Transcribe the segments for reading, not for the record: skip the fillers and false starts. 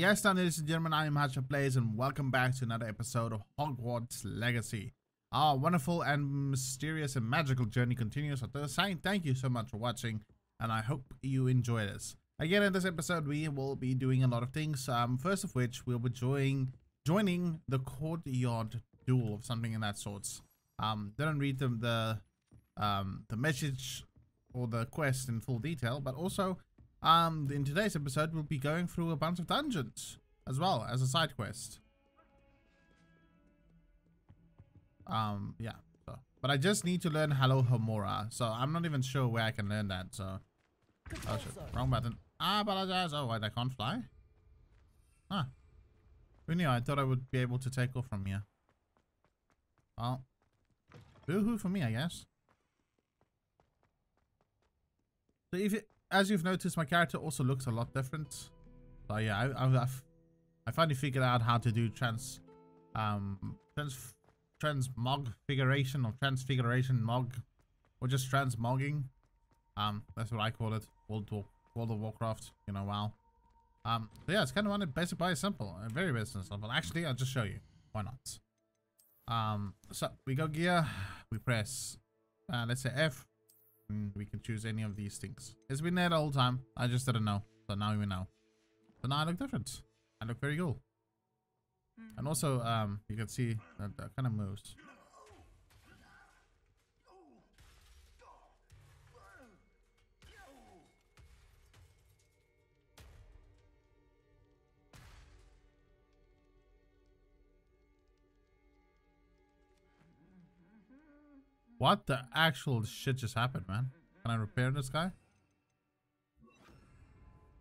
Yes, ladies and gentlemen, I am HushUpPlays, and welcome back to another episode of Hogwarts Legacy. Our wonderful and mysterious and magical journey continues. After saying thank you so much for watching, and I hope you enjoy this. Again, in this episode, we will be doing a lot of things. First of which, we'll be joining the courtyard duel of something in that sorts. Didn't read them the message or the quest in full detail, but also. In today's episode, we'll be going through a bunch of dungeons, as well as a side quest. Yeah. So. But I just need to learn Alohomora, so I'm not even sure where I can learn that, so... Oh shit, wrong button. I apologize. Oh wait, I can't fly? Huh. Who knew? I thought I would be able to take off from here. Well. Boo-hoo for me, I guess. So if it... As you've noticed, my character also looks a lot different. So yeah, I finally figured out how to do transfiguration mog, or just transmogging. That's what I call it. World of Warcraft. You know, wow. So yeah, it's kind of one basic by simple, very basic simple. Actually, I'll just show you. Why not? So we go gear, we press, let's say F. We can choose any of these things. It's been there the whole time. I just didn't know. So now we know. But now I look different. I look very cool. And also, you can see that kind of moves. What the actual shit just happened, man? Can I repair this guy?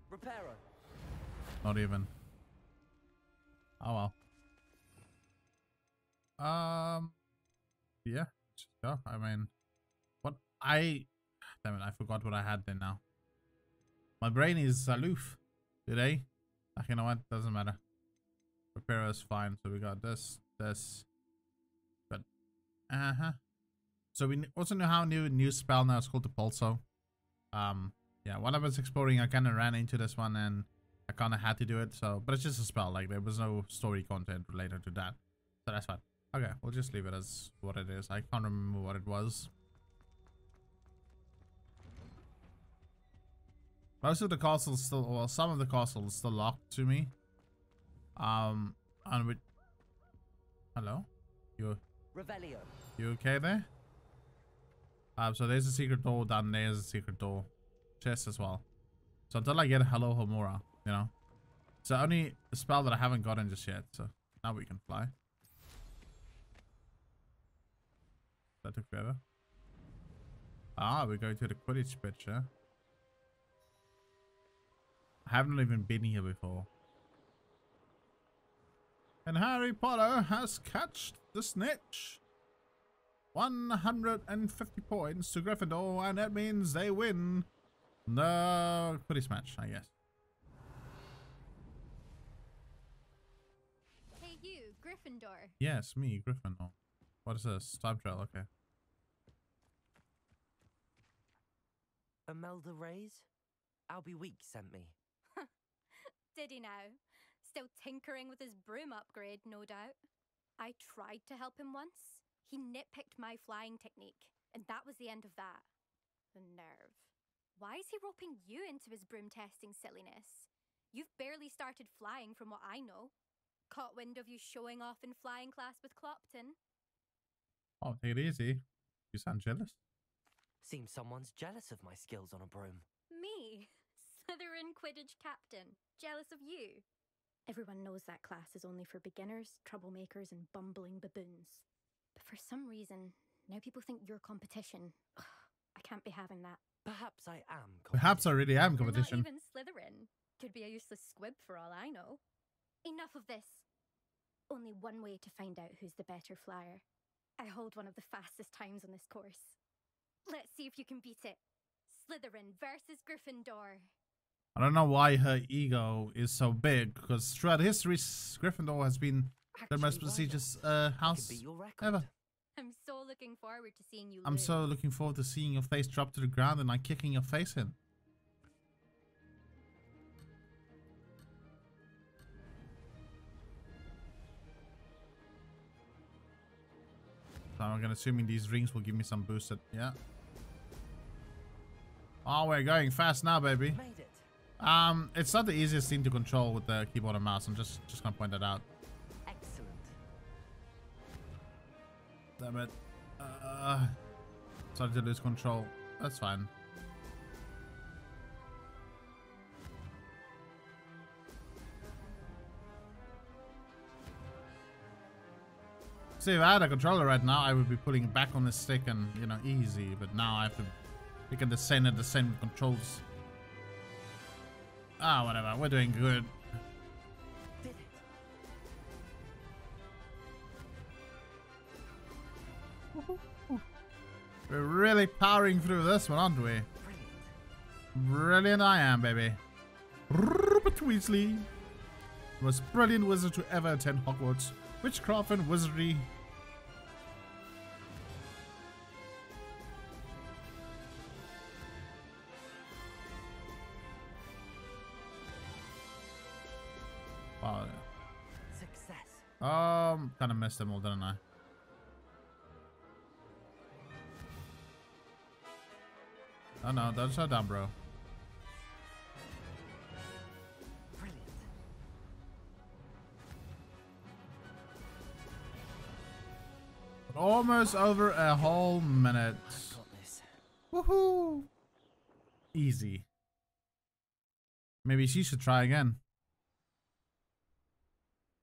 Repairer. Not even. Oh well. Yeah. Sure. I mean, what I? Damn it! I forgot what I had there now. My brain is aloof today. You know what? Doesn't matter. Repairer is fine. So we got this, but So we also know how new spell now. It's called Depulso. Yeah, while I was exploring, I kind of ran into this one and I kind of had to do it. So, but it's just a spell. Like there was no story content related to that. So that's fine. Okay, we'll just leave it as what it is. I can't remember what it was. Most of the castles still, well, some of the castles still locked to me. And with hello, you. Revelio. You okay there? So there's a secret door down there. There's a secret door chest as well. So until I get Alohomora, you know, it's the only spell that I haven't gotten just yet. So now we can fly. That took forever. Ah, we're going to the Quidditch pitch, yeah? I haven't even been here before. And Harry Potter has catched the snitch. 150 points to Gryffindor, and that means they win the Quidditch match, I guess. Hey you, Gryffindor. Yes, me, Gryffindor. What is this? Time trail, okay. Imelda Reyes? Albie Weekes sent me. Did he now? Still tinkering with his broom upgrade, no doubt. I tried to help him once. He nitpicked my flying technique, and that was the end of that. The nerve. Why is he roping you into his broom-testing silliness? You've barely started flying from what I know. Caught wind of you showing off in flying class with Clopton. Oh, take it easy. You sound jealous. Seems someone's jealous of my skills on a broom. Me? Slytherin Quidditch captain. Jealous of you? Everyone knows that class is only for beginners, troublemakers, and bumbling baboons. But for some reason, now people think you're competition. Ugh, I can't be having that. Perhaps I am. Perhaps I really am competition. You're not even Slytherin. Could be a useless squib for all I know. Enough of this. Only one way to find out who's the better flyer. I hold one of the fastest times on this course. Let's see if you can beat it. Slytherin versus Gryffindor. I don't know why her ego is so big, because throughout history, Gryffindor has been the most prestigious house ever. I'm so looking forward to seeing you. I'm so looking forward to seeing your face drop to the ground and I'm kicking your face in. So I'm gonna assuming these rings will give me some boosted. Yeah. Oh, we're going fast now, baby. Made it. It's not the easiest thing to control with the keyboard and mouse. I'm just gonna point that out. Excellent. Damn it. Started to lose control. That's fine. See, if I had a controller right now, I would be pulling back on the stick and, you know, easy. But now I have to pick up the center, the same controls. Ah, whatever. We're doing good. Did it. Woo-hoo-hoo. We're really powering through this one, aren't we? Brilliant. Brilliant I am, baby. Rupert Weasley. Most brilliant wizard to ever attend Hogwarts. Witchcraft and wizardry. Wow. Success. Kind of missed them all, didn't I? Oh no, don't shut down, bro. Almost over a whole minute. Woohoo! Easy. Maybe she should try again.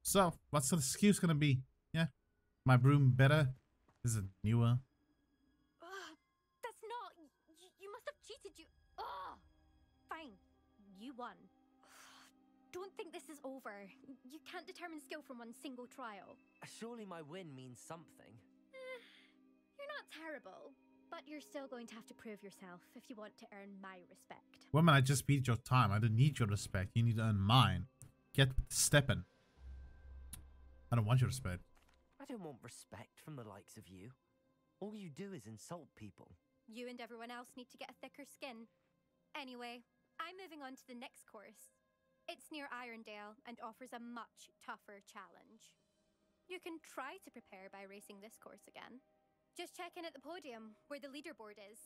So, what's the excuse gonna be? Yeah, my broom better. Is it newer? That's not. You must have cheated. You. Fine, you won. Don't think this is over. You can't determine skill from one single trial. Surely my win means something. Terrible, but you're still going to have to prove yourself if you want to earn my respect. Woman, I just beat your time. I don't need your respect. You need to earn mine. Get stepping. I don't want your respect. I don't want respect from the likes of you. All you do is insult people. You and everyone else need to get a thicker skin. Anyway, I'm moving on to the next course. It's near Irondale and offers a much tougher challenge. You can try to prepare by racing this course again. Just check in at the podium, where the leaderboard is.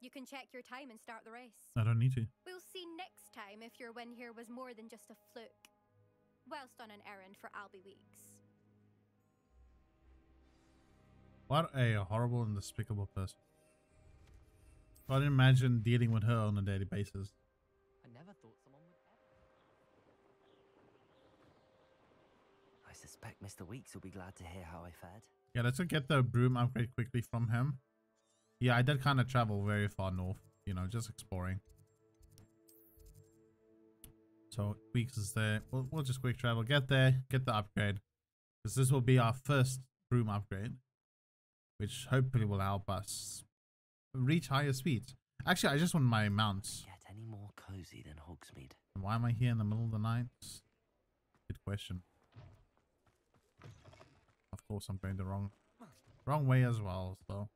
You can check your time and start the race. I don't need to. We'll see next time if your win here was more than just a fluke. Whilst on an errand for Albie Weekes. What a horrible and despicable person. I didn't imagine dealing with her on a daily basis. I never thought someone would ever. I suspect Mr. Weekes will be glad to hear how I fared. Yeah, let's get the broom upgrade quickly from him. Yeah, I did kind of travel very far north, you know, just exploring. So, Weekes is there. We'll just quick travel. Get there. Get the upgrade. Because this will be our first broom upgrade. Which hopefully will help us reach higher speeds. Actually, I just want my mounts. Get any more cozy than Hogsmeade. And why am I here in the middle of the night? Good question. Of course, I'm going the wrong way as well, so.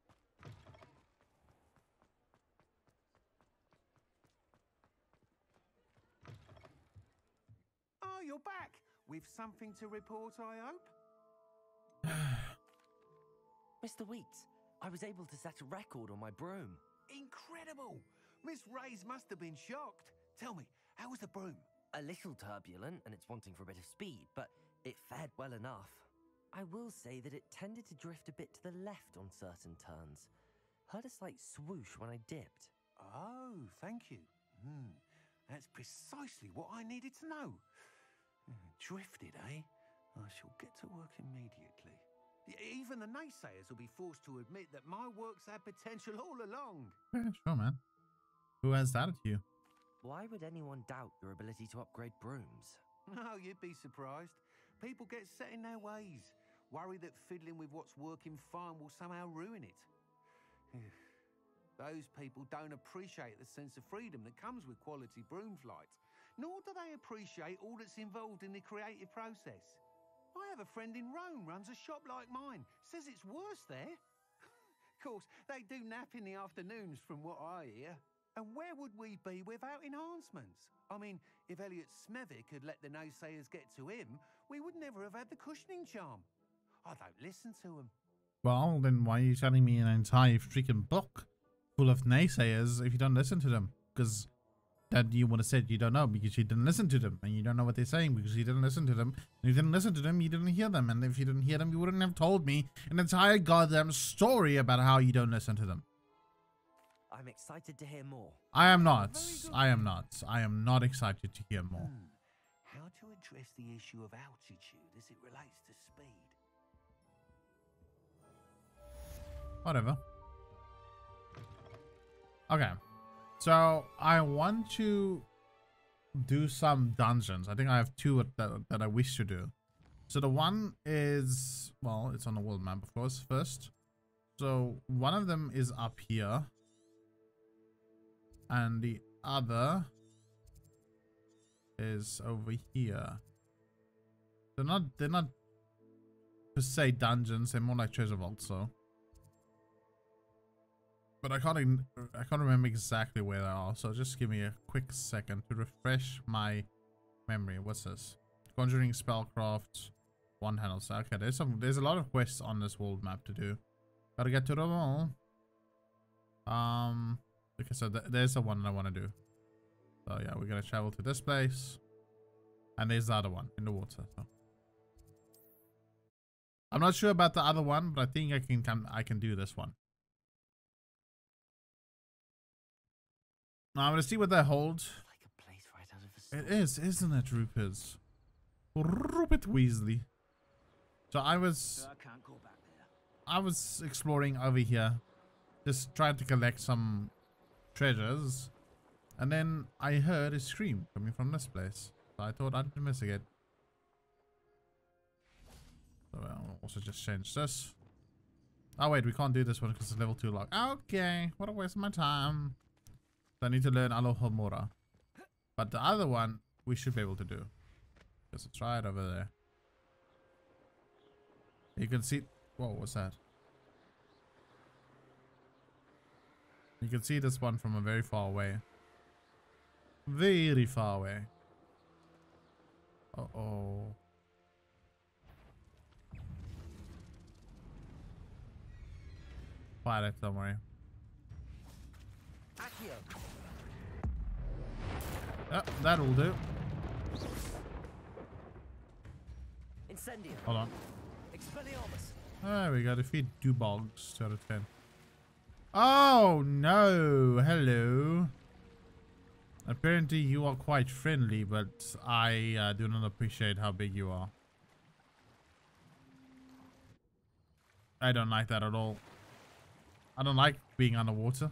Oh, you're back. We've something to report, I hope. Mr. Weekes, I was able to set a record on my broom. Incredible. Miss Reyes must have been shocked. Tell me, how was the broom? A little turbulent, and it's wanting for a bit of speed, but it fared well enough. I will say that it tended to drift a bit to the left on certain turns. Heard a slight swoosh when I dipped. Oh, thank you. That's precisely what I needed to know. Drifted, eh? I shall get to work immediately. Even the naysayers will be forced to admit that my work's had potential all along. Yeah, sure, man. Who has doubted you? Why would anyone doubt your ability to upgrade brooms? Oh, you'd be surprised. People get set in their ways. Worry that fiddling with what's working fine will somehow ruin it. Those people don't appreciate the sense of freedom that comes with quality broom flight, nor do they appreciate all that's involved in the creative process. I have a friend in Rome runs a shop like mine, says it's worse there. Of course, they do nap in the afternoons from what I hear. And where would we be without enhancements? I mean, if Elliot Smethwick had let the naysayers get to him, we would never have had the cushioning charm. I don't listen to him. Well, then why are you telling me an entire freaking book full of naysayers if you don't listen to them? Because that you would have said you don't know because you didn't listen to them, and you don't know what they're saying because you didn't listen to them, and if you didn't listen to them, you didn't hear them, and if you didn't hear them, you wouldn't have told me an entire goddamn story about how you don't listen to them. I'm excited to hear more. I am not. I am not. I am not excited to hear more. How to address the issue of altitude as it relates to speed? Whatever. Okay. So I want to do some dungeons. I think I have two that I wish to do. So the one is, well, it's on the world map, of course, first. So one of them is up here. And the other is over here. They're not per se dungeons, they're more like treasure vaults, so. But I can't remember exactly where they are, so just give me a quick second to refresh my memory. What's this? Conjuring, Spellcraft, One Handle. So, okay, there's a lot of quests on this world map to do. Gotta get to them all. Okay, so there's the one that I want to do. So yeah, we're going to travel to this place. And there's the other one in the water. So. I'm not sure about the other one, but I think I can do this one. Now I'm going to see what they hold. Like a place right out of a it is, isn't it, Rupert? Rupert Weasley. So I was exploring over here. Just trying to collect some treasures, and then I heard a scream coming from this place, so I thought I'd investigate. So I'll also just change this. Oh wait, we can't do this one because it's level 2 lock. Okay, what a waste of my time. So I need to learn Alohomora, but the other one we should be able to do because it's right over there. You can see. Whoa, what's that? You can see this one from a very far away. Very far away. Uh-oh. Quiet, don't worry. Yep, that'll do. Incendio. Hold on. There we go. Defeat Dubogs out of 10. Oh no, hello. Apparently you are quite friendly, but I do not appreciate how big you are. I don't like that at all. I don't like being underwater.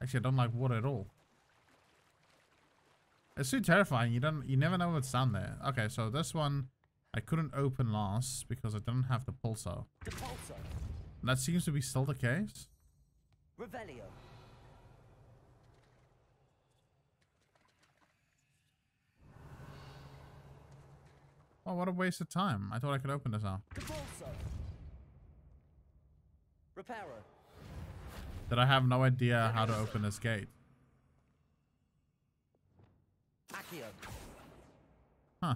Actually, I don't like water at all. It's too terrifying. You never know what's down there. Okay, so this one I couldn't open last because I didn't have the pulsar. And that seems to be still the case. Revelio. Oh, what a waste of time. I thought I could open this now. Reparo. That I have no idea how to open this gate. Accio. Huh.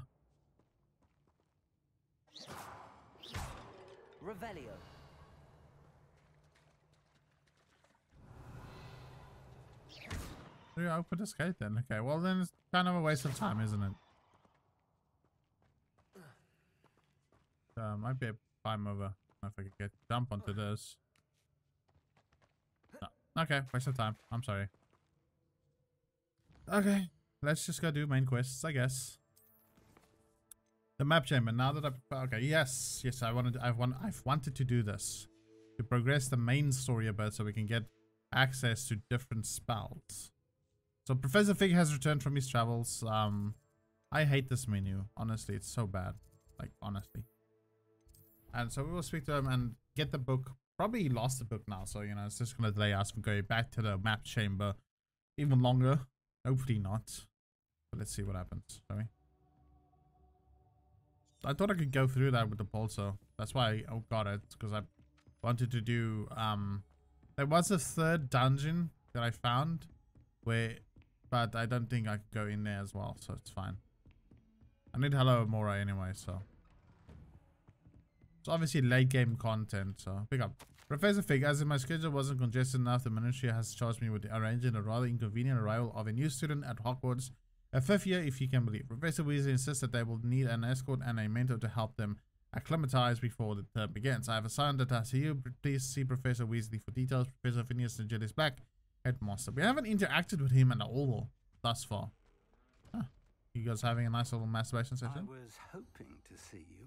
Revelio. Do I open this gate then? Okay, well then it's kind of a waste of time, isn't it? So I might be able to climb over. I don't know if I can get jump onto this. No. Okay, waste of time. I'm sorry. Okay, let's just go do main quests, I guess. The map chamber. Now that okay, yes, I've wanted to do this to progress the main story a bit, so we can get access to different spells. So Professor Fig has returned from his travels. I hate this menu. Honestly, it's so bad. Like, honestly. And so we will speak to him and get the book. Probably lost the book now, so, you know, it's just going to delay us from going back to the map chamber even longer. Hopefully not. But let's see what happens, shall we? I thought I could go through that with the pulsar. That's why I got it, because I wanted to do... There was a third dungeon that I found, but I don't think I could go in there as well, so it's fine. I need Alohomora anyway, so. It's obviously late game content, so pick up. Professor Fig, as if my schedule wasn't congested enough, the ministry has charged me with arranging a rather inconvenient arrival of a new student at Hogwarts, a fifth year if you can believe. Professor Weasley insists that they will need an escort and a mentor to help them acclimatize before the term begins. I have assigned a task to you. Please see Professor Weasley for details. Professor Phineas and Jelly's Black, Headmaster. We haven't interacted with him at all thus far. Huh. You guys having a nice little masturbation session? I was hoping to see you.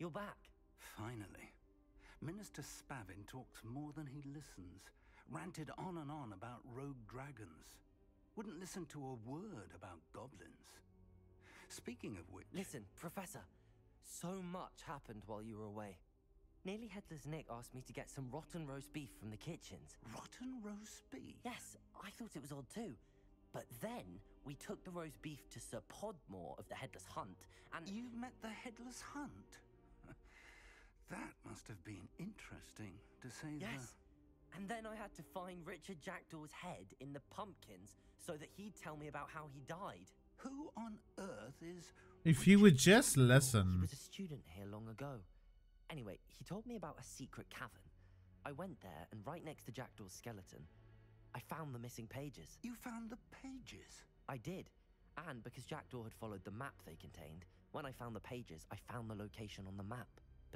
You're back. Finally. Minister Spavin talks more than he listens. Ranted on and on about rogue dragons. Wouldn't listen to a word about goblins. Speaking of which... Listen, Professor. So much happened while you were away. Nearly Headless Nick asked me to get some rotten roast beef from the kitchens. Rotten roast beef? Yes, I thought it was odd too. But then we took the roast beef to Sir Podmore of the Headless Hunt and... You met the Headless Hunt? That must have been interesting, to say the... Yes, and then I had to find Richard Jackdaw's head in the pumpkins so that he'd tell me about how he died. Who on earth is... If you would just listen. He was a student here long ago. Anyway, he told me about a secret cavern. I went there, and right next to Jackdaw's skeleton, I found the missing pages. You found the pages? I did. And because Jackdaw had followed the map they contained, when I found the pages, I found the location on the map.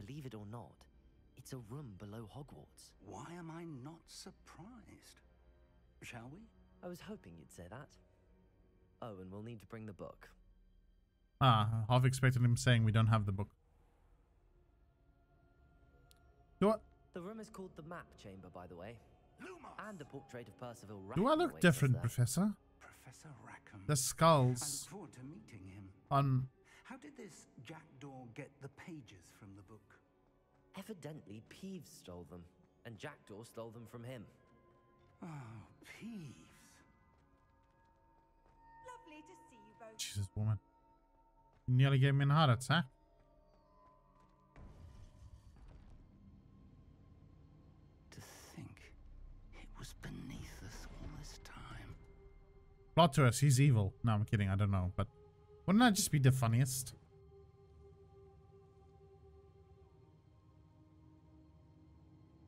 Believe it or not, it's a room below Hogwarts. Why am I not surprised? Shall we? I was hoping you'd say that. Oh, and we'll need to bring the book. Ah, half expected him saying we don't have the book. Do what? The room is called the Map Chamber, by the way. Lumos. And the portrait of Percival Rackham. Do I look different, Professor? Professor Rackham. The skulls. I look forward to meeting him. On. How did this Jackdaw get the pages from the book? Evidently, Peeves stole them, and Jackdaw stole them from him. Oh, Peeves. Lovely to see you both. Jesus, woman. You nearly gave me an heart attack. To think it was beneath us all this time. Plot to us, he's evil. No, I'm kidding, I don't know, but wouldn't that just be the funniest?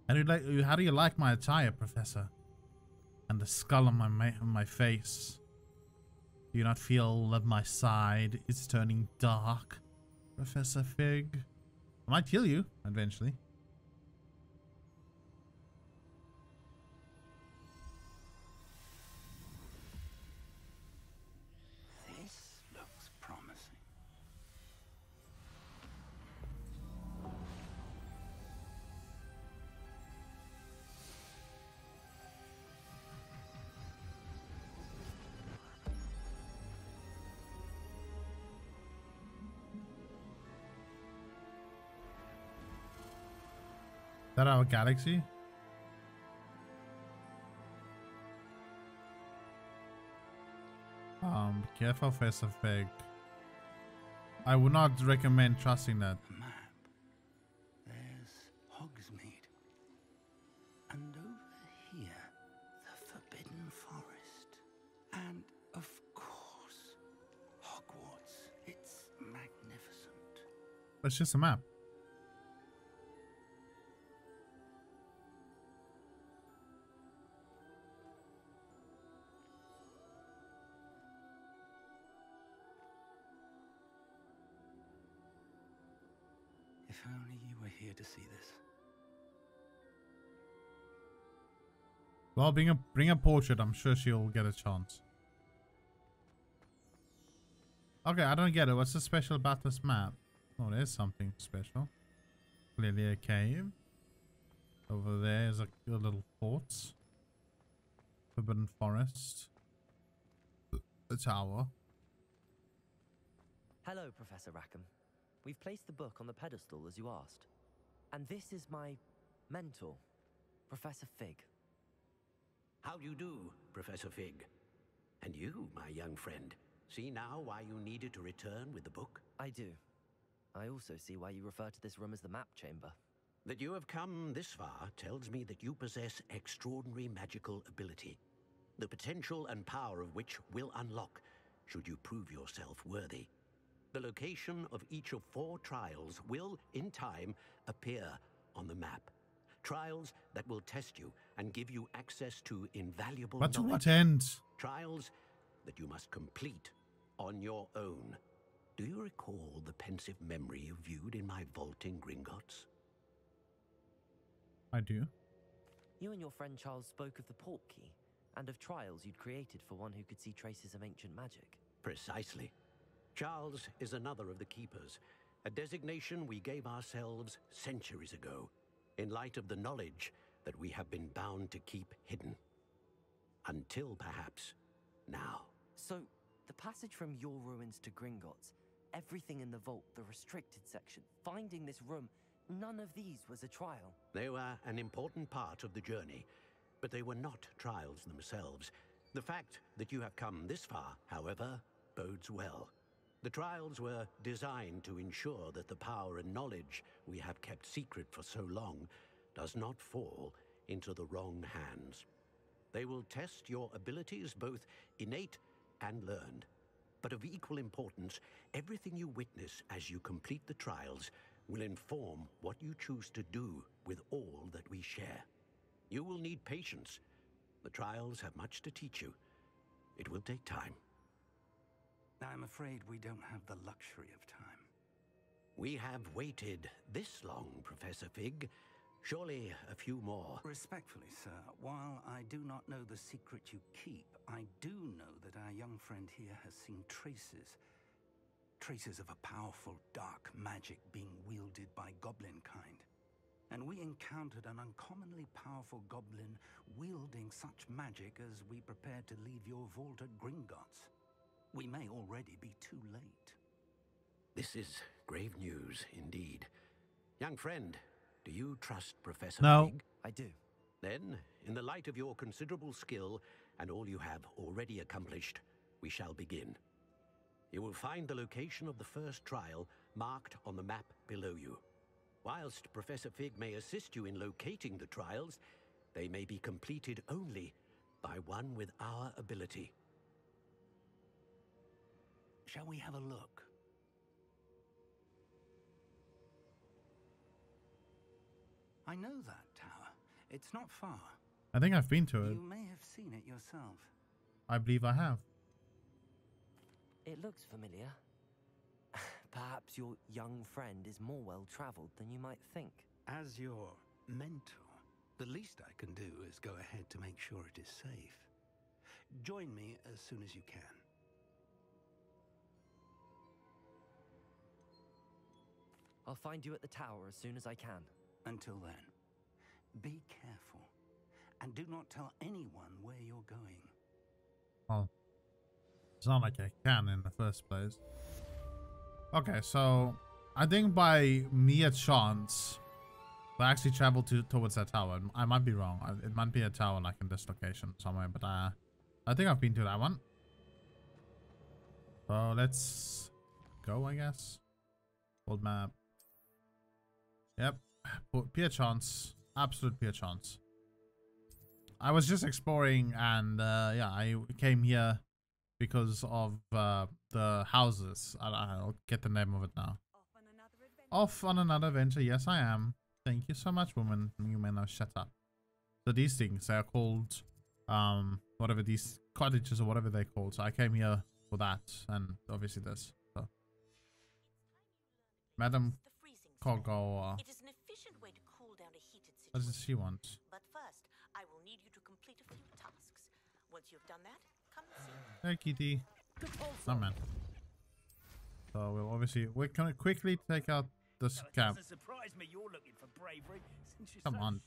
How do you like my attire, Professor? And the skull on my face. Do you not feel that my side is turning dark, Professor Fig? I might kill you eventually. This looks promising. Is that our galaxy? Be careful, Professor Fig. I would not recommend trusting that. The map. There's Hogsmeade. And over here, the Forbidden Forest. And, of course, Hogwarts. It's magnificent. That's just a map. If only you were here to see this. Well, bring a portrait. I'm sure she'll get a chance. Okay, I don't get it. What's so special about this map? Oh, there's something special. Clearly a cave. Over there is a little fort. Forbidden Forest. A tower. Hello, Professor Rackham. We've placed the book on the pedestal, as you asked. And this is my mentor, Professor Fig. How do you do, Professor Fig? And you, my young friend, see now why you needed to return with the book? I do. I also see why you refer to this room as the Map Chamber. That you have come this far tells me that you possess extraordinary magical ability, the potential and power of which will unlock should you prove yourself worthy. The location of each of four trials will, in time, appear on the map. Trials that will test you and give you access to invaluable knowledge. Trials that you must complete on your own. Do you recall the pensive memory you viewed in my vault in Gringotts? I do. You and your friend Charles spoke of the portkey and of trials you'd created for one who could see traces of ancient magic. Precisely. Charles is another of the keepers, a designation we gave ourselves centuries ago, in light of the knowledge that we have been bound to keep hidden. Until perhaps now. So, the passage from your ruins to Gringotts, everything in the vault, the restricted section, finding this room, none of these was a trial. They were an important part of the journey, but they were not trials themselves. The fact that you have come this far, however, bodes well. The trials were designed to ensure that the power and knowledge we have kept secret for so long does not fall into the wrong hands. They will test your abilities, both innate and learned. But of equal importance, everything you witness as you complete the trials will inform what you choose to do with all that we share. You will need patience. The trials have much to teach you. It will take time. I'm afraid we don't have the luxury of time. We have waited this long, Professor Fig. Surely a few more. Respectfully, sir, while I do not know the secret you keep, I do know that our young friend here has seen traces. Traces of a powerful dark magic being wielded by goblin kind. And we encountered an uncommonly powerful goblin wielding such magic as we prepared to leave your vault at Gringotts. We may already be too late. This is grave news indeed. Young friend, do you trust Professor Fig? I do. Then, in the light of your considerable skill and all you have already accomplished, we shall begin. You will find the location of the first trial marked on the map below you. Whilst Professor Fig may assist you in locating the trials, they may be completed only by one with our ability. Shall we have a look? I know that tower. It's not far. I think I've been to it. You may have seen it yourself. I believe I have. It looks familiar. Perhaps your young friend is more well-traveled than you might think. As your mentor, the least I can do is go ahead to make sure it is safe. Join me as soon as you can. I'll find you at the tower as soon as I can. Until then, be careful, and do not tell anyone where you're going. Oh. It's not like I can in the first place. Okay, so I think by mere chance, I actually traveled towards that tower. I might be wrong. It might be a tower like in this location somewhere, but I think I've been to that one. So let's go, I guess. Old map. Yep, pure chance. Absolute pure chance. I was just exploring, and yeah, I came here because of the houses. I'll get the name of it now. Off on another adventure. Yes, I am. Thank you so much, woman. You may now shut up. So these things, they are called, whatever, these cottages or whatever they're called. So I came here for that, and obviously this. So. Madam Kogawa. It is an efficient way to cool down a heated situation. What does she want? But first, I will need you to complete a few tasks. Once you've done that, come and see. Hey, kitty. Oh, man. So we'll obviously, we're gonna quickly take out this camp. Come on.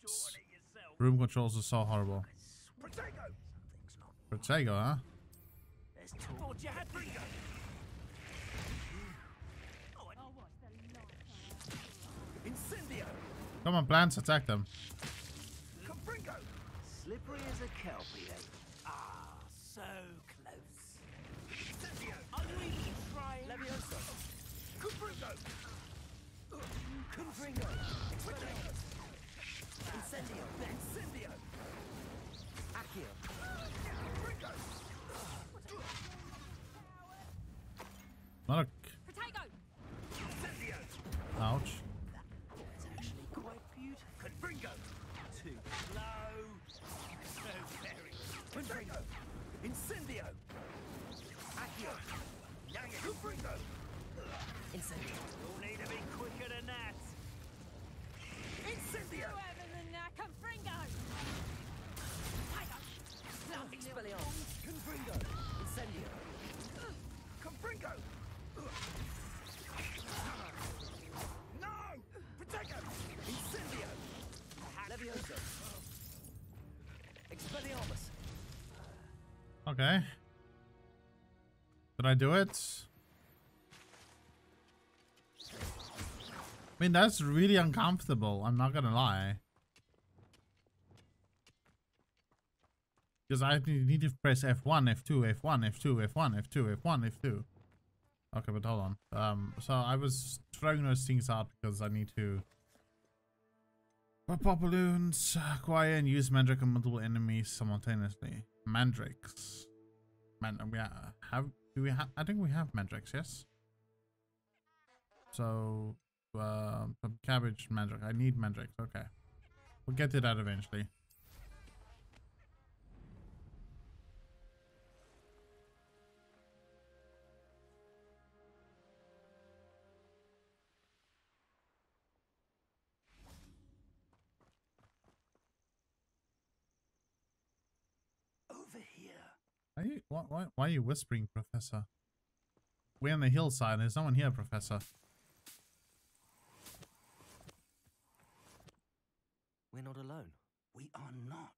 Room controls are so horrible. Protego, huh? Come on, plants, attack them. Slippery as a kelpie. Ah, so close. Not a Incendio. You'll need to be quicker than that. Incendio! You have the knack of Gringo! Expelliarmus! Confringo! Incendio! Confringo! No! Protego! Incendio! Levioso! Expelliarmus! Okay. Did I do it? I mean, that's really uncomfortable, I'm not gonna lie. Because I need to press F1, F2, F1, F2, F1, F2, F1, F2. Okay, but hold on. So I was throwing those things out because I need to pop balloons, acquire and use Mandrake on multiple enemies simultaneously. Mandrakes. I think we have Mandrakes, yes? So... some cabbage mandrake. I need mandrakes. Okay. We'll get to that eventually. Over here. Are you, why are you whispering, Professor? We're on the hillside. There's no one here, Professor. We're not alone. We are not.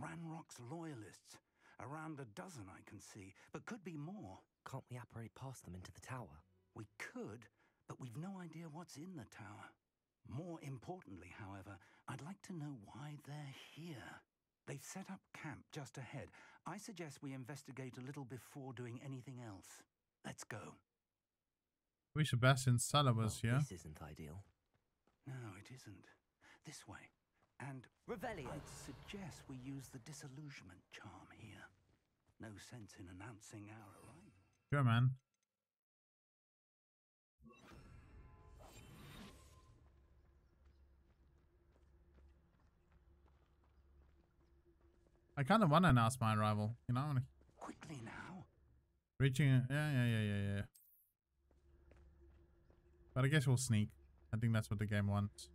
Ranrock's loyalists. Around a dozen I can see, but could be more. Can't we apparate past them into the tower? We could, but we've no idea what's in the tower. More importantly, however, I'd like to know why they're here. They've set up camp just ahead. I suggest we investigate a little before doing anything else. Let's go. We should best in Salavas, yeah? This isn't ideal. No, it isn't. This way, and Revelio. I'd suggest we use the disillusionment charm here. No sense in announcing our arrival. Sure, man. I kind of want to announce my arrival, you know. Quickly now. Reaching, yeah. But I guess we'll sneak. I think that's what the game wants.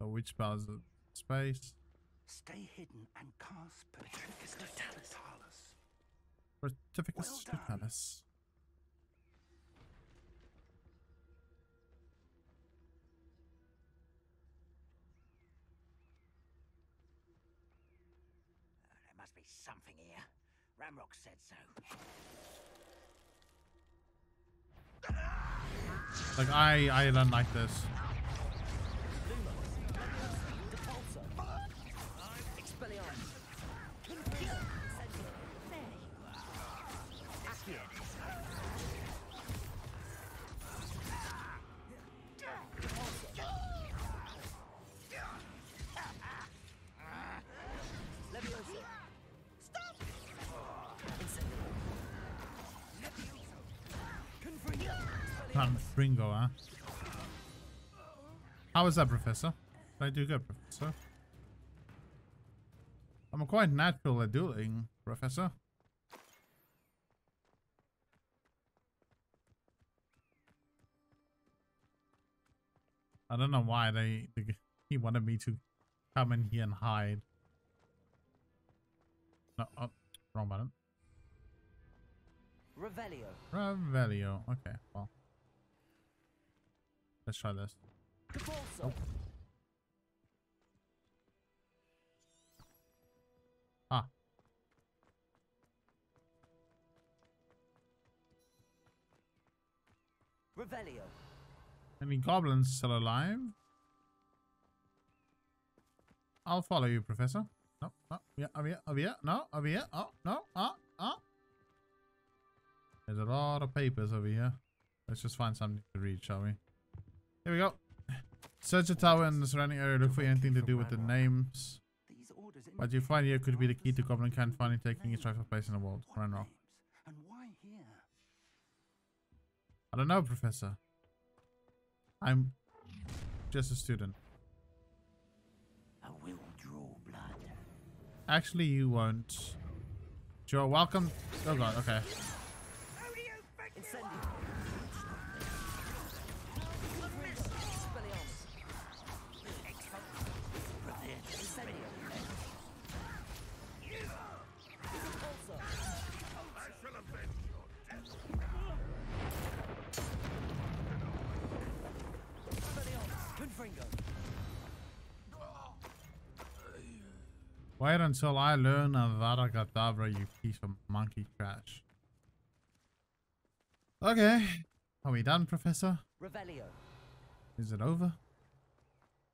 So which spells the space? Stay hidden and cast Petrificus Totalus. Petrificus Totalus. There must be something here. Ranrok said so. Like I don't like this. Ringo, huh? How was that, Professor? Did I do good, Professor? I'm quite natural at dueling, Professor. I don't know why he wanted me to come in here and hide. No, oh, wrong button. Revelio. Revelio. Okay, well. Let's try this. Oh. Ah. Revelio. Any goblins still alive? I'll follow you, Professor. No, no, yeah, over here, no, over here, oh, no, ah, ah. There's a lot of papers over here. Let's just find something to read, shall we? Here we go. Search the tower and the surrounding area. Look for anything to do with the names. What you find here could be the key to Goblin Camp finally taking its rightful place in the world. Ranrok. I don't know, Professor. I'm just a student. I will draw blood. Actually, you won't. You're welcome. Oh god. Okay. Wait until I learn Avada Kedavra, you piece of monkey trash. Okay. Are we done, Professor? Revelio. Is it over?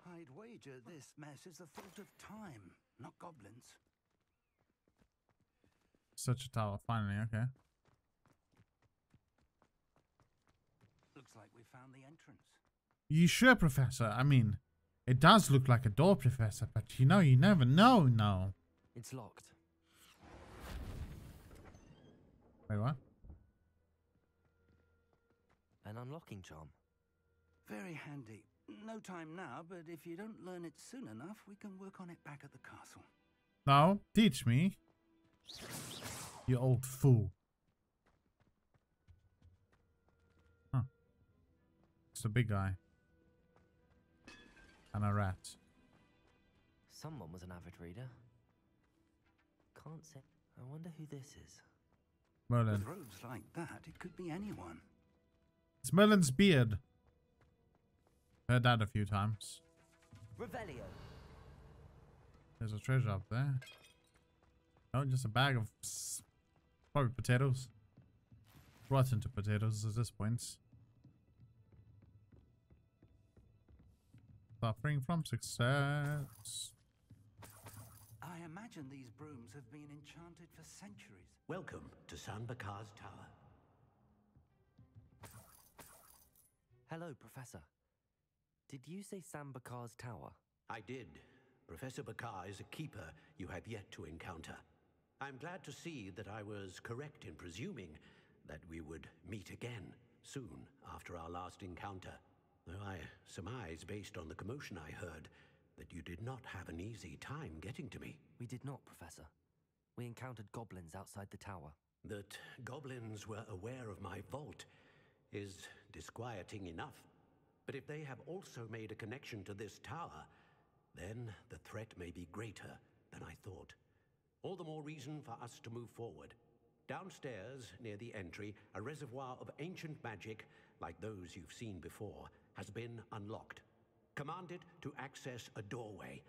I'd wager this mess is the fault of time, not goblins. Such a tower, finally, okay. Looks like we found the entrance. You sure, Professor? I mean, it does look like a door, Professor, but you know, you never know, no. It's locked. Wait, what? An unlocking charm. Very handy. No time now, but if you don't learn it soon enough, we can work on it back at the castle. Now, teach me. You old fool. Huh. It's a big guy. And a rat. Someone was an avid reader. Can't say. I wonder who this is. Merlin. With robes like that, it could be anyone. It's Merlin's beard. Heard that a few times. Revelio. There's a treasure up there. Oh, just a bag of probably potatoes. Rotten to potatoes at this point. Suffering from success. I imagine these brooms have been enchanted for centuries. Welcome to San Bakar's Tower. Hello, Professor. Did you say San Bakar's Tower? I did. Professor Bakar is a keeper you have yet to encounter. I'm glad to see that I was correct in presuming that we would meet again soon after our last encounter. Though I surmise, based on the commotion I heard, that you did not have an easy time getting to me. We did not, Professor. We encountered goblins outside the tower. That goblins were aware of my vault is disquieting enough. But if they have also made a connection to this tower, then the threat may be greater than I thought. All the more reason for us to move forward. Downstairs, near the entry, a reservoir of ancient magic, like those you've seen before, has been unlocked. Commanded to access a doorway.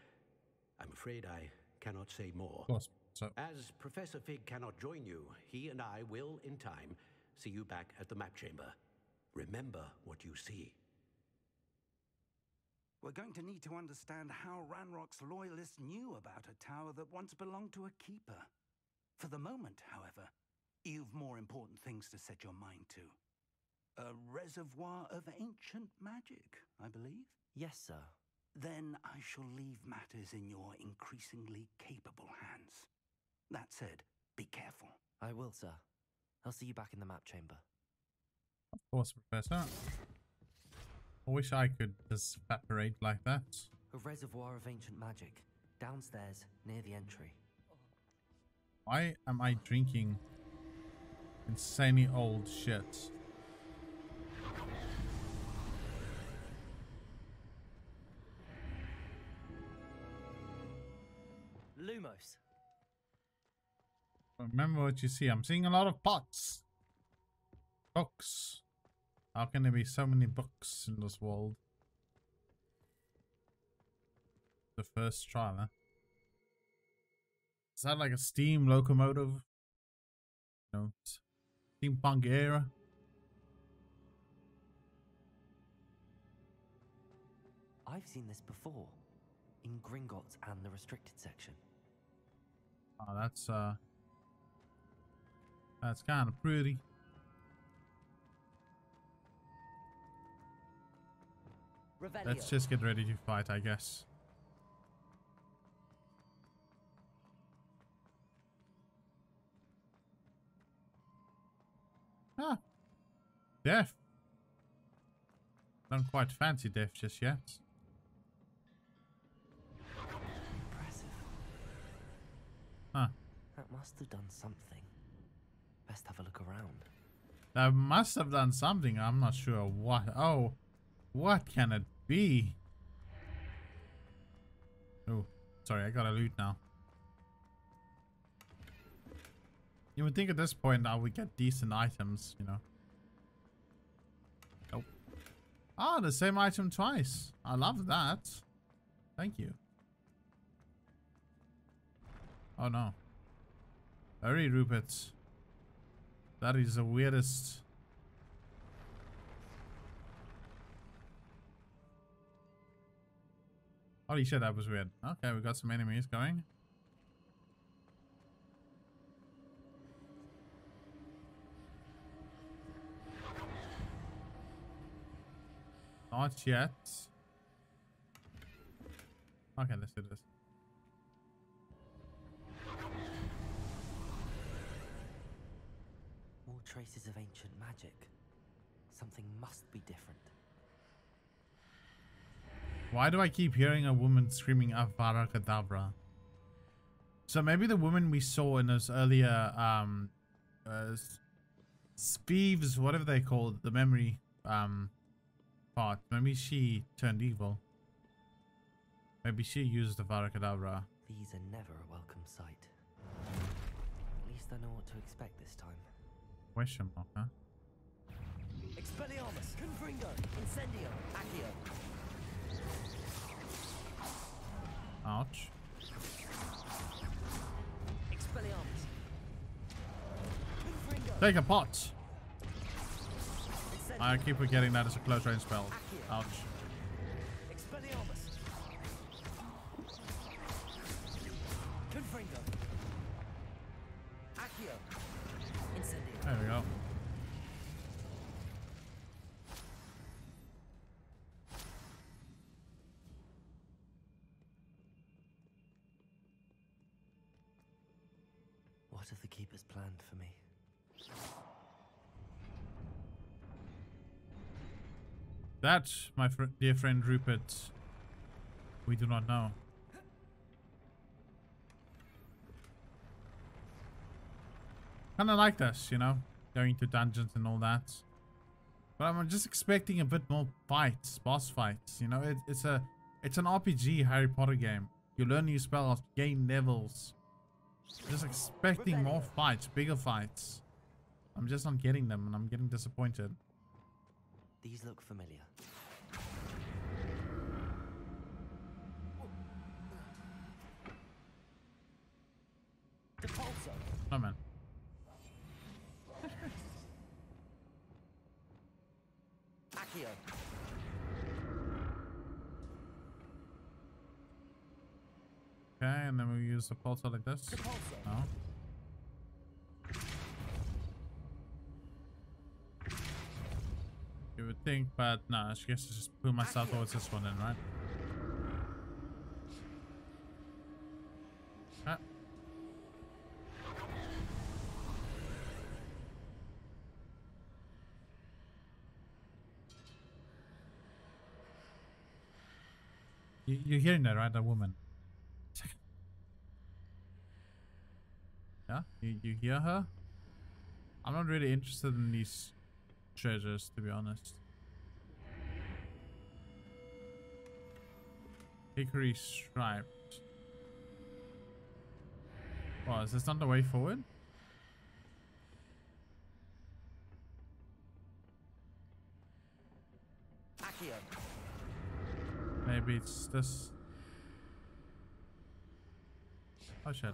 I'm afraid I cannot say more. As Professor Fig cannot join you, he and I will, in time, see you back at the map chamber. Remember what you see. We're going to need to understand how Ranrock's loyalists knew about a tower that once belonged to a keeper. For the moment, however, you've more important things to set your mind to. A reservoir of ancient magic, I believe? Yes, sir. Then I shall leave matters in your increasingly capable hands. That said, be careful. I will, sir. I'll see you back in the map chamber. Of course, Professor. I wish I could just evaporate like that. A reservoir of ancient magic, downstairs, near the entry. Why am I drinking insanely old shit? Lumos. Remember what you see. I'm seeing a lot of pots. Books. How can there be so many books in this world? The first trial, huh? Is that like a steam locomotive? No. Steampunk era? I've seen this before. In Gringotts and the restricted section. Oh, that's kind of pretty. Revelio. Let's just get ready to fight, I guess. Ah, death. Don't quite fancy death just yet. Impressive. Huh. That must have done something. Best have a look around. That must have done something. I'm not sure what. Oh. What can it be? Oh, sorry, I gotta loot now. You would think at this point I would get decent items, you know. Nope. Ah, the same item twice. I love that. Thank you. Oh no. Hurry, Rupert. That is the weirdest. Holy shit, that was weird. Okay, we got some enemies going. Not yet. Okay, let's do this. All traces of ancient magic. Something must be different. Why do I keep hearing a woman screaming Avada Kedavra? So maybe the woman we saw in those earlier Peeves, whatever they called, the memory part. Maybe she turned evil. Maybe she used Avada Kedavra. These are never a welcome sight. At least I know what to expect this time. Question mark, huh? Expelliarmus, Confringo, Incendio, Accio. Ouch. Take a pot. I keep forgetting that it's a close range spell. Ouch. There we go. What have the keepers planned for me? That, my dear friend Rupert, we do not know. Kind of like this, you know, going to dungeons and all that. But I'm just expecting a bit more fights, boss fights. You know, it's an RPG Harry Potter game. You learn new spells, gain levels. Just expecting Revelio. More fights, bigger fights. I'm just not getting them, and I'm getting disappointed. These look familiar. Depulso. Oh man. Accio. Okay, and then we use the pulsar like this. No. You would think, but no, I guess I just pull myself towards this one then, right? Ah. You're hearing that, right? That woman. Yeah, you hear her? I'm not really interested in these treasures, to be honest. Hickory striped. Well, is this not the way forward? Maybe it's this. Oh shit.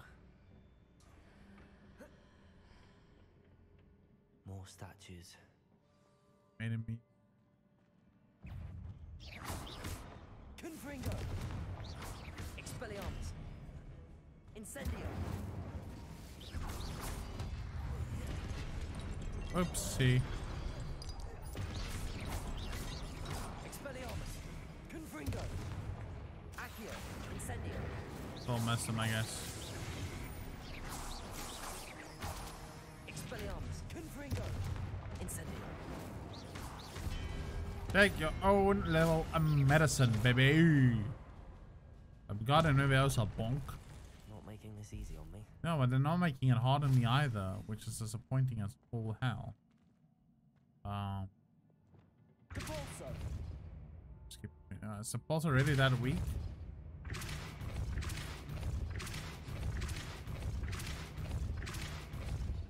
More statues. Enemy. Confringo. Expelliarmus. Incendio. Oopsie. Expelliarmus. Confringo. Accio. Incendio. It's all messed up, I guess. Take your own level of medicine, baby. I've got another else a bonk. Not making this easy on me. No, but they're not making it hard on me either, which is disappointing as all hell. Is the boss already that weak?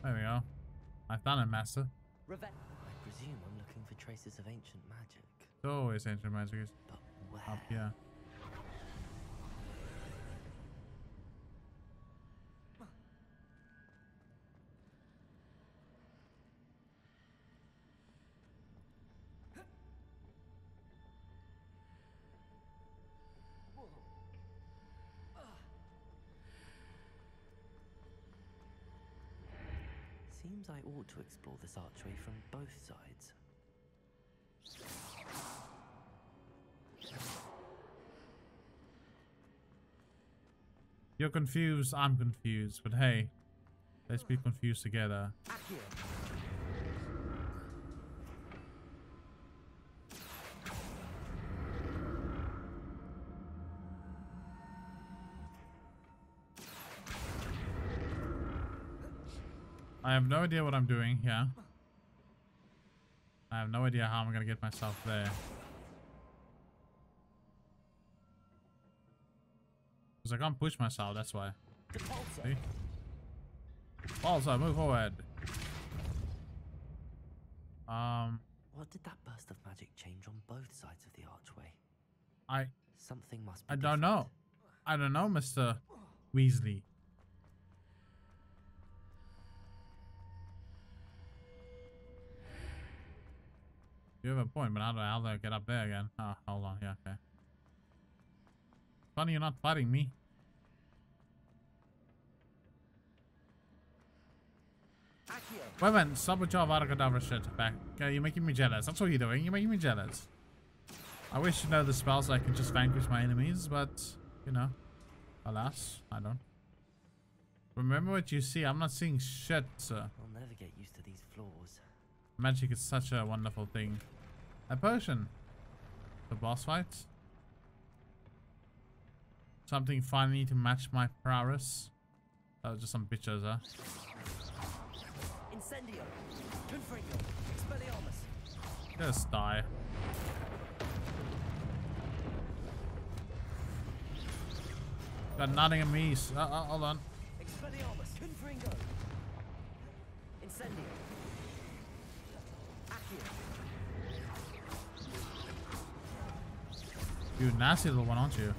There we go. I've done it, master. I presume I'm looking for traces of ancient magic. Oh, it's ancient magic. It's but where? Up here. seems I ought to explore this archway from both sides. You're confused, I'm confused, but hey, let's be confused together. I have no idea what I'm doing here. I have no idea how I'm gonna get myself there. Because I can't push myself, that's why. See? Also, move forward. What did that burst of magic change on both sides of the archway? Something must be different. Don't know. I don't know, Mr. Weasley. You have a point, but how do I get up there again? Oh, hold on. Yeah, okay. Funny you're not fighting me. Women, stop with your Avada Kedavra shit back. Okay, you're making me jealous. That's what you're doing. You're making me jealous. I wish you know the spells so I can just vanquish my enemies, but, you know, alas, I don't. Remember what you see. I'm not seeing shit, sir. I'll never get used to these floors. Magic is such a wonderful thing. A potion. The boss fight. Something finally to match my prowess. That was just some bitches, huh? Incendio. Confringo. Expelliarmus. Just die. Got nothing in me. Hold on. Expelliarmus. Confringo. Incendio. You nasty little one, aren't you?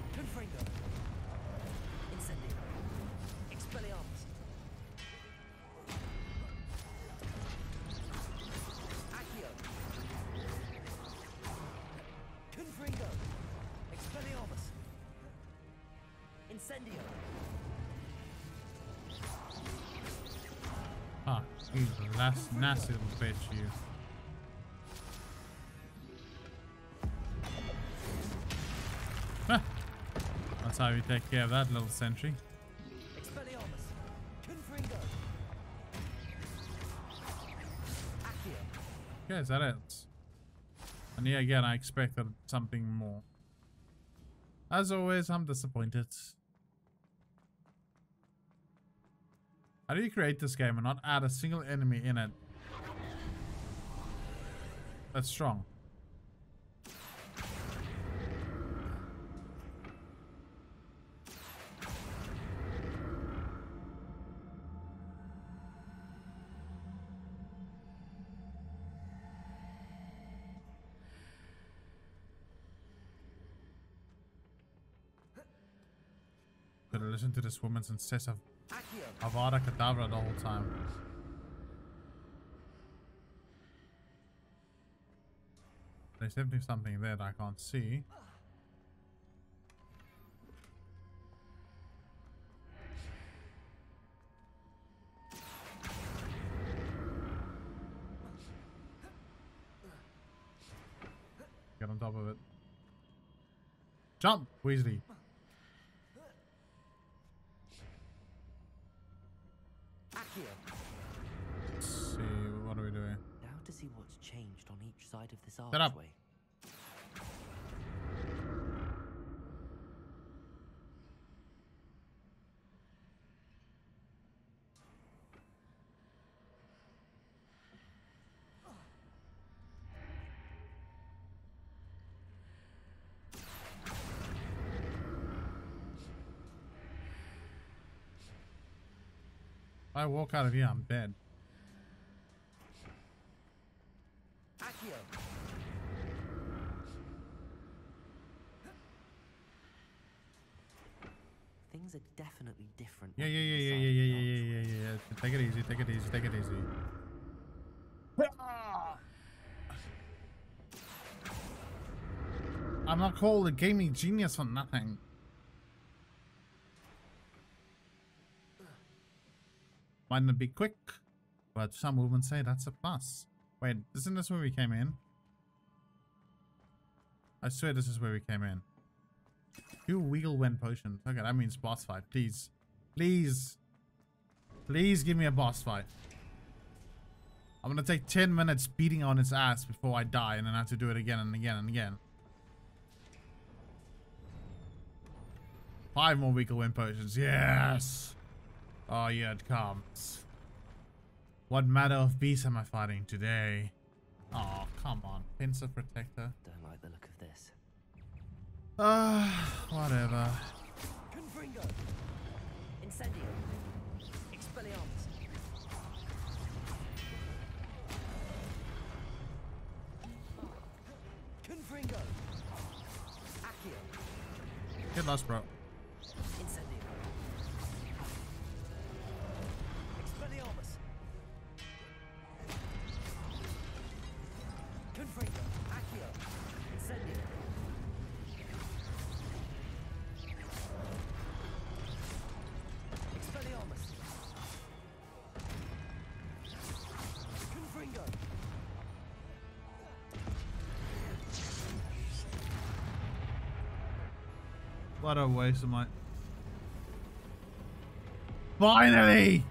Ah, you nasty little bitch, you. That's how we take care of that little sentry. Okay, is that it? And here again, I expected something more. As always, I'm disappointed. How do you create this game and not add a single enemy in it? That's strong. Listen to this woman's incessant Avada Kedavra the whole time. There's definitely something there that I can't see. Get on top of it. Jump, Weasley. Let's see, what are we doing? Now to see what's changed on each side of this archway. I walk out of here, I'm dead. Things are definitely different. Yeah. Take it easy, take it easy, take it easy. I'm not called a gaming genius for nothing. Mightn't be quick, but some would say that's a bus. Wait, isn't this where we came in? I swear this is where we came in. You wheel when potions. Okay, that means boss fight. Please. Please. Please give me a boss fight. I'm gonna take 10 minutes beating on its ass before I die and then I have to do it again and again and again. 5 more wheel when potions. Yes! Oh, yeah, it comes. What matter of beast am I fighting today? Oh, come on. Pincer protector. Don't like the look of this. Whatever. Confringo. Incendio. Expelliarmus. Confringo. Accio. Get lost, bro. Incendio. Expelliarmus. Confringo. Accio. Incendio. What a waste of my... Finally!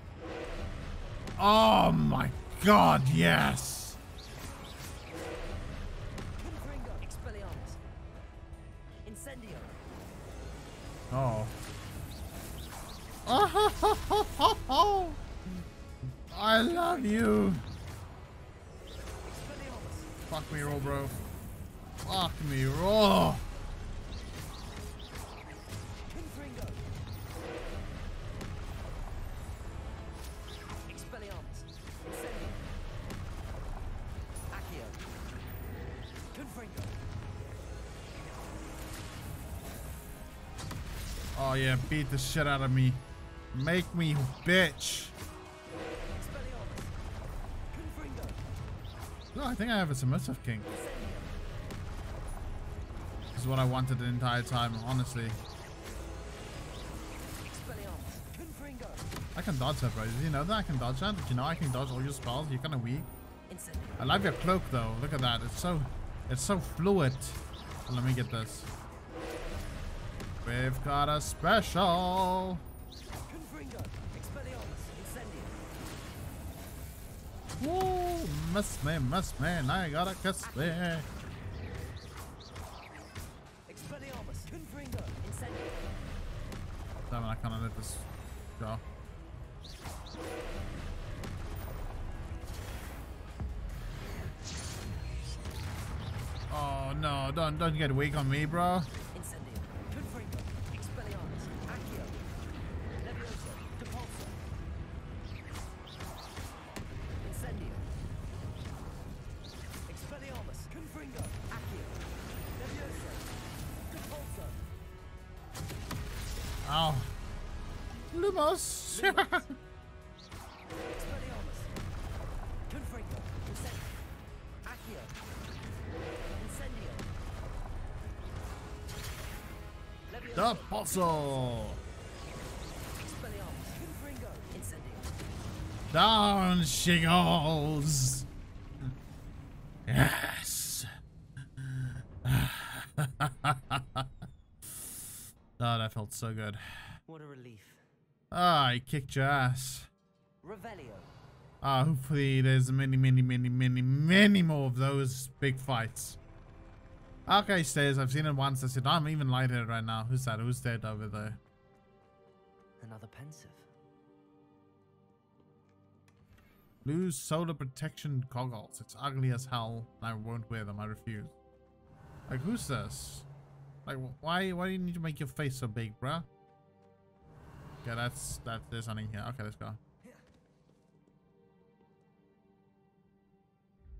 Oh my god, yes! Oh. Oh! I love you! Fuck me raw, bro. Fuck me raw! Oh yeah, beat the shit out of me. Make me bitch. No, I think I have a submissive king. This is what I wanted the entire time, honestly. I can dodge that, bro. Did you know that I can dodge that? Did you know I can dodge all your spells? You're kind of weak. I love your cloak though. Look at that. It's so fluid. Let me get this. We've got a special. Woo! Miss me, now you gotta kiss me. Damn it, I can't let this go. Oh no, don't get weak on me, bro. Ow. Lumos! Depulso! Down she goes! Yes! Oh, that felt so good. What a relief. Ah, I kicked your ass. Revelio. Ah, hopefully there's many more of those big fights. Okay, Stares, I've seen it once. I said, I'm even lightheaded right now. Who's that? Who's dead over there? Another pensive. Lose solar protection goggles. It's ugly as hell. And I won't wear them. I refuse. Like, who's this? Like, why do you need to make your face so big, bruh? Okay, there's something here. Okay, let's go.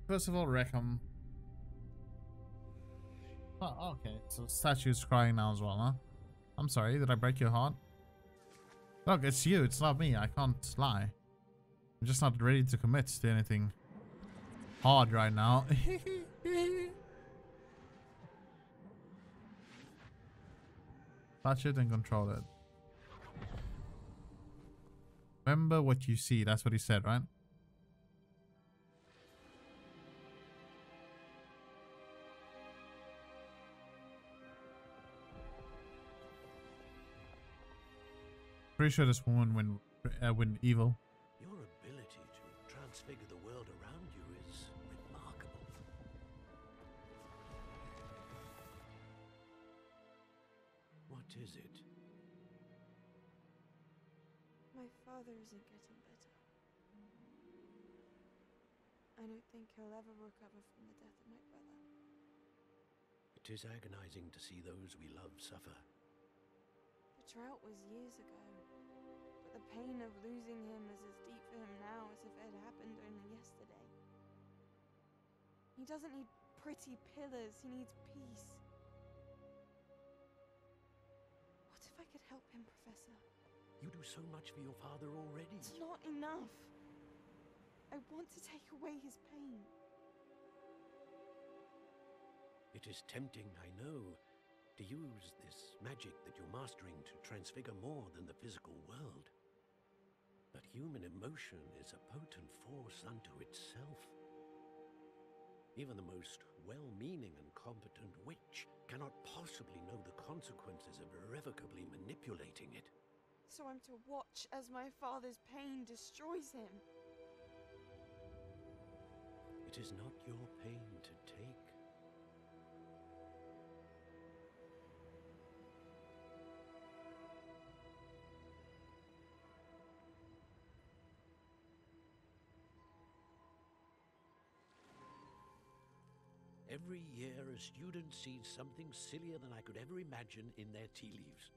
Percival Rackham. Oh, okay. So statue's crying now as well, huh? I'm sorry, did I break your heart? Look, it's you, it's not me. I can't lie. I'm just not ready to commit to anything hard right now. Touch it and control it. Remember what you see. That's what he said, right? Pretty sure this woman went evil. Your ability to transfigure the world around you is remarkable. What is it? My father isn't getting better. I don't think he'll ever recover from the death of my brother. It is agonizing to see those we love suffer. The drought was years ago, but the pain of losing him is as deep for him now as if it had happened only yesterday. He doesn't need pretty pillars, he needs peace. What if I could help him, Professor? You do so much for your father already. It's not enough. I want to take away his pain. It is tempting, I know, to use this magic that you're mastering to transfigure more than the physical world. But human emotion is a potent force unto itself. Even the most well-meaning and competent witch cannot possibly know the consequences of irrevocably manipulating it. So I'm to watch as my father's pain destroys him. It is not your pain to take. Every year, a student sees something sillier than I could ever imagine in their tea leaves.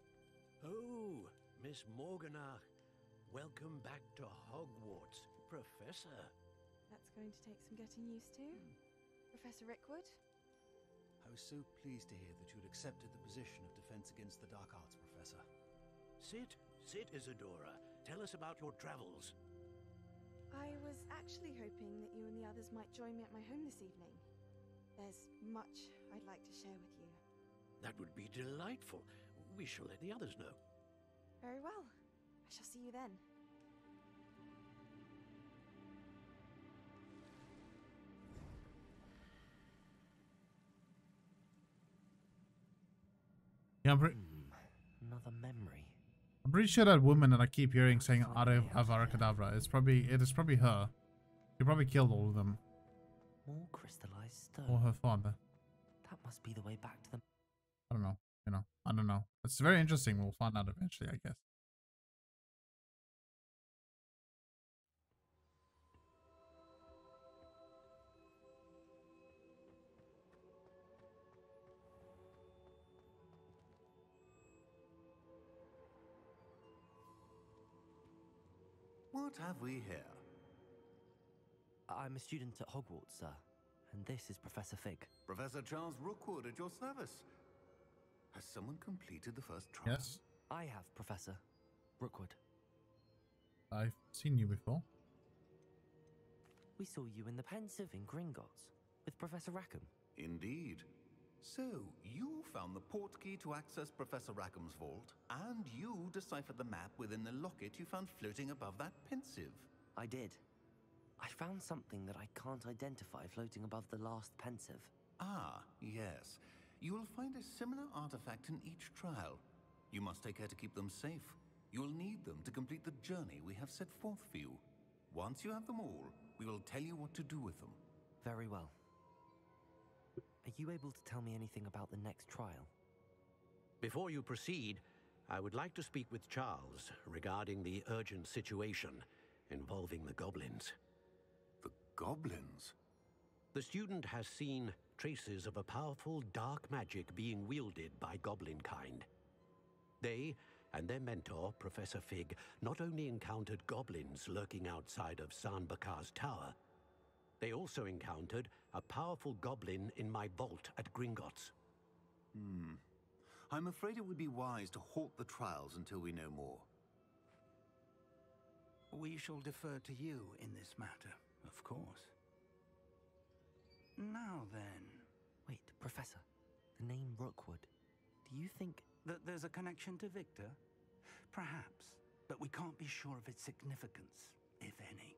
Oh, Miss Morganach, welcome back to Hogwarts, Professor. That's going to take some getting used to. Professor Rookwood? I was so pleased to hear that you had accepted the position of Defense Against the Dark Arts, Professor. Sit, Isadora. Tell us about your travels. I was actually hoping that you and the others might join me at my home this evening. There's much I'd like to share with you. That would be delightful. We shall let the others know. Very well. I shall see you then. Yeah, another memory. I'm pretty sure that woman that I keep hearing saying Avada Kedavra, it is probably her. She probably killed all of them. More crystallized stone. Or her father. That must be the way back to the. I don't know. You know. I don't know. It's very interesting. We'll find out eventually, I guess. What have we here? I'm a student at Hogwarts, sir, and this is Professor Fig. Professor Charles Rookwood at your service. Has someone completed the first trial? Yes. I have, Professor Rookwood. I've seen you before. We saw you in the pensive in Gringotts with Professor Rackham. Indeed. So, you found the portkey to access Professor Rackham's vault, and you deciphered the map within the locket you found floating above that pensive. I did. I found something that I can't identify floating above the last pensive. Ah, yes. You will find a similar artifact in each trial. You must take care to keep them safe. You will need them to complete the journey we have set forth for you. Once you have them all, we will tell you what to do with them. Very well. Are you able to tell me anything about the next trial? Before you proceed, I would like to speak with Charles regarding the urgent situation involving the goblins. Goblins? The student has seen traces of a powerful dark magic being wielded by goblin kind. They and their mentor, Professor Fig, not only encountered goblins lurking outside of San Bakar's Tower, they also encountered a powerful goblin in my vault at Gringotts. I'm afraid it would be wise to halt the trials until we know more. We shall defer to you in this matter. Of course. Now then... Wait, Professor. The name Rookwood. Do you think... that there's a connection to Victor? Perhaps. But we can't be sure of its significance, if any.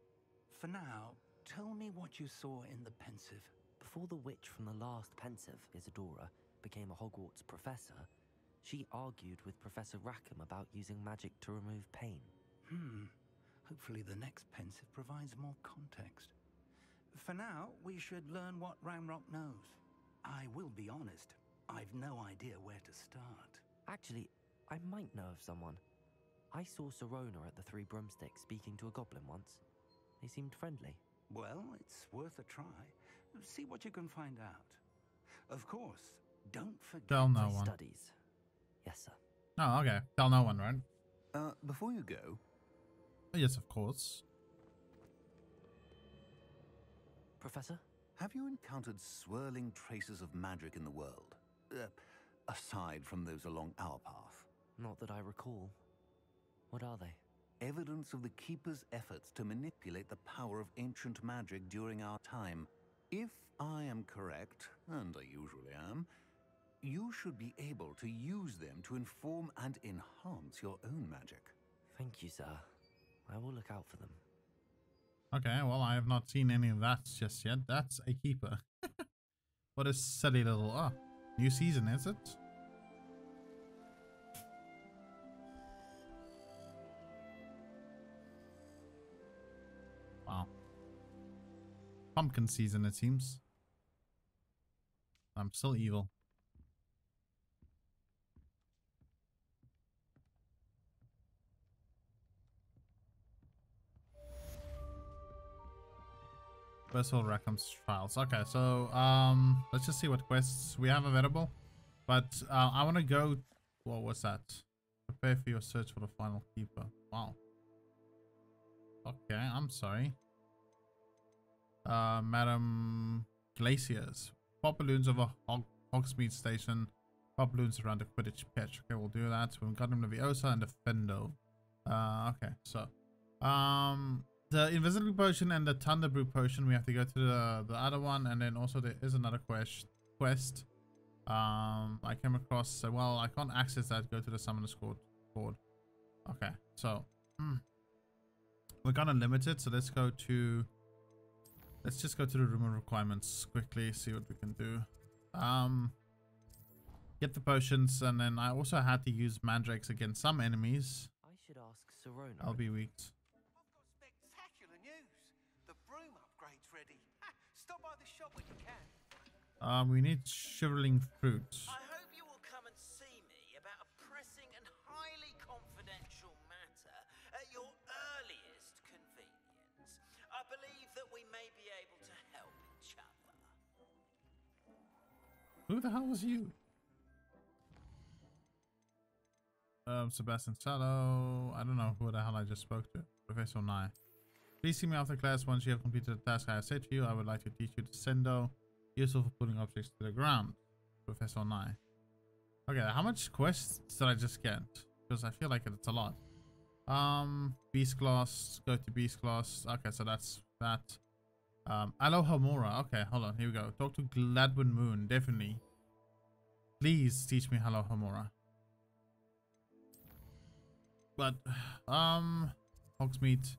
For now, tell me what you saw in the pensive. Before the witch from the last pensive, Isadora, became a Hogwarts professor, She argued with Professor Rackham about using magic to remove pain. Hopefully the next pensive provides more context. For now, we should learn what Ranrok knows. I will be honest, I've no idea where to start. Actually, I might know of someone. I saw Sirona at the Three Broomsticks speaking to a goblin once. They seemed friendly. Well, it's worth a try. See what you can find out. Of course, don't forget studies. Yes, sir. Oh, okay. Tell no one, right? Before you go... Yes, of course. Professor? Have you encountered swirling traces of magic in the world? Aside from those along our path? Not that I recall. What are they? Evidence of the Keeper's efforts to manipulate the power of ancient magic during our time. If I am correct, and I usually am, you should be able to use them to inform and enhance your own magic. Thank you, sir. I will look out for them. Okay, well, I have not seen any of that just yet. That's a keeper. What a silly little... Ah, new season, is it? Wow. Pumpkin season, it seems. I'm still evil. Percival Rackham's files. Okay, so let's just see what quests we have available. But I want to go... What was that? Prepare for your search for the final keeper. Wow. Okay, I'm sorry. Madam Glaciers. Pop balloons over Hogsmeade Station. Pop balloons around the Quidditch pitch. Okay, we'll do that. We've got him Leviosa and Defendo. Okay, so... the invisibility potion and the thunder brew potion, we have to go to the other one, and then also there is another quest. I came across, so, well, I can't access that. Go to the summoner's board. Okay, so we're kind of limited, so let's go to, let's just go to the room of requirements quickly, see what we can do. Get the potions, and then I also had to use mandrakes against some enemies. I should ask Sirona. Albie Weekes. News. The broom upgrade's ready. Stop by the shop when you can. We need shivering fruit. I hope you will come and see me about a pressing and highly confidential matter at your earliest convenience. I believe that we may be able to help each other. Who the hell was you? Sebastian Salo. I don't know who the hell I just spoke to. Professor Nye. Please see me after class once you have completed the task I have set to you. I would like to teach you Descendo, useful for putting objects to the ground. Professor Nye. Okay, how much quests did I just get? Because I feel like it's a lot. Beast Class, go to Beast Class. Okay, so that's that. Alohomora. Okay, hold on, here we go. Talk to Gladwin Moon, definitely. Please teach me Alohomora. But, Hogsmeade.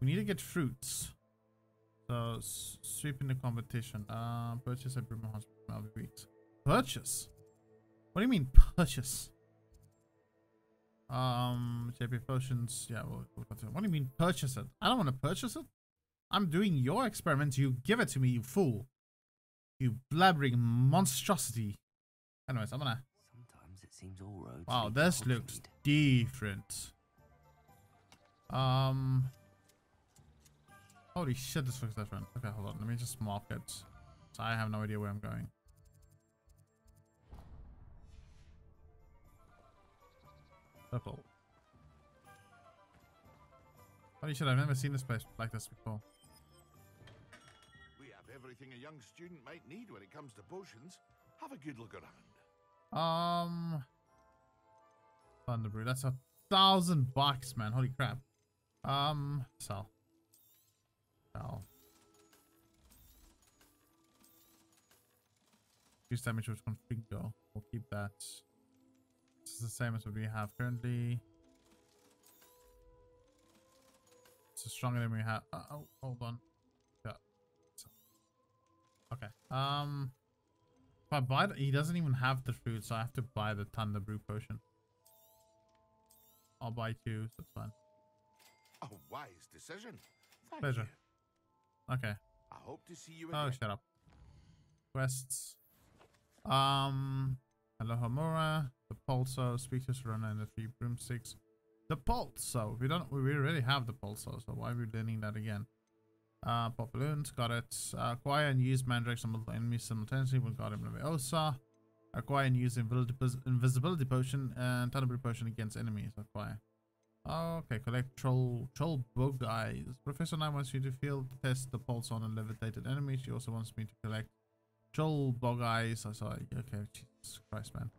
We need to get fruits. So, sweep in the competition. Purchase a broom house from Albie Weekes. Purchase? What do you mean, purchase? JP potions. Yeah, we'll go to it. What do you mean, purchase it? I don't want to purchase it. I'm doing your experiment. You give it to me, you fool. You blabbering monstrosity. Anyways, I'm gonna... Sometimes it seems all roads. Wow, this looks different. Holy shit, this looks different. Okay, hold on. Let me just mark it. So I have no idea where I'm going. Purple. Holy shit, I've never seen this place like this before. We have everything a young student might need when it comes to potions. Have a good look around. Thunderbrew. That's $1,000 bucks, man. Holy crap. Sell. Use damage with Configure. We'll keep that. This is the same as what we have currently. It's stronger than we have. Oh, hold on. Yeah. Okay. If I buy the, he doesn't even have the food, so I have to buy the Thunder Brew potion. I'll buy two, so it's fine. A wise decision. Thank Pleasure. You. Okay. I hope to see you again. Oh, shut up. Quests. Alohomora, the Depulso, speak to Sirona and the three broomsticks. The Depulso. We already have the Depulso, so why are we learning that again? Pop balloons, got it. Acquire and use mandrakes on multiple enemies simultaneously when guarding Leviosa. Acquire and use invisibility potion and Thunderbrew potion against enemies. Acquire. Okay, collect troll bug eyes. Professor Nye wants you to field test the pulse on a levitated enemy. She also wants me to collect troll bug eyes. I saw. Okay, Jesus Christ, man.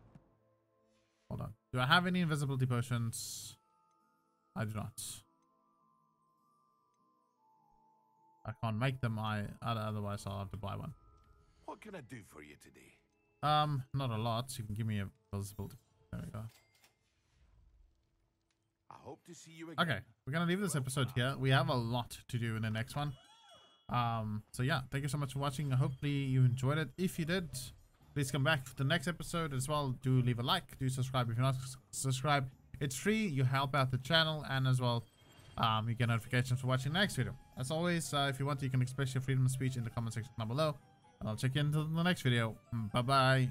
Hold on. Do I have any invisibility potions? I do not. I can't make them. Otherwise I'll have to buy one. What can I do for you today? Not a lot. You can give me a visibility. There we go. I hope to see you again. Okay, we're gonna leave this episode here. We have a lot to do in the next one. So yeah, thank you so much for watching. Hopefully you enjoyed it. If you did, please come back for the next episode as well. Do leave a like, do subscribe if you're not subscribed. It's free. You help out the channel, and as well, you get notifications for watching the next video. As always, if you want, you can express your freedom of speech in the comment section down below, and I'll check you into the next video. Bye bye.